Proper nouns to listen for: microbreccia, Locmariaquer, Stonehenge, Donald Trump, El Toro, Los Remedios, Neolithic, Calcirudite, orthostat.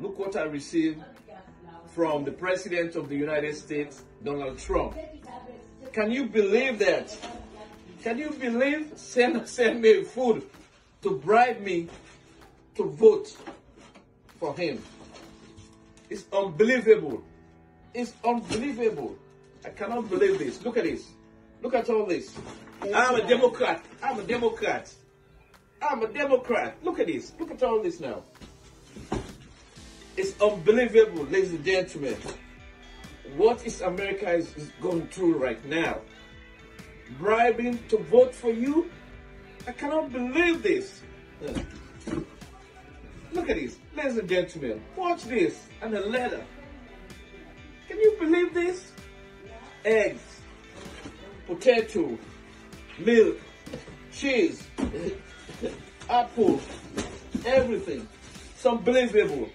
Look what I received from the President of the United States, Donald Trump. Can you believe that? Can you believe? Send me food to bribe me to vote for him. It's unbelievable. It's unbelievable. I cannot believe this. Look at this. Look at all this. I'm a Democrat. I'm a Democrat. I'm a Democrat. Look at this. Look at all this now. It's unbelievable, ladies and gentlemen. What is America is going through right now? Bribing to vote for you? I cannot believe this. Look at this, ladies and gentlemen. Watch this and a letter. Can you believe this? Eggs, potato, milk, cheese, apple, everything. It's unbelievable.